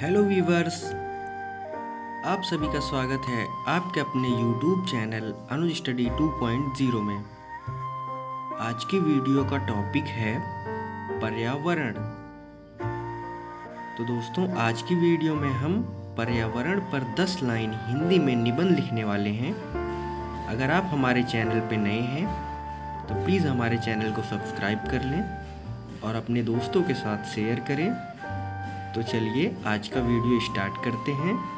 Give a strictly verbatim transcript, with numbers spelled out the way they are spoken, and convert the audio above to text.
Hello viewers, आप सभी का स्वागत है आपके अपने YouTube channel Anuj study two point zero में। आज की वीडियो का टॉपिक है पर्यावरण। तो दोस्तों, आज की वीडियो में हम पर्यावरण पर दस लाइन हिंदी में निबंध लिखने वाले हैं। अगर आप हमारे चैनल पर नए हैं तो प्लीज़ हमारे चैनल को सब्सक्राइब कर लें और अपने दोस्तों के साथ शेयर करें। तो चलिए आज का वीडियो स्टार्ट करते हैं।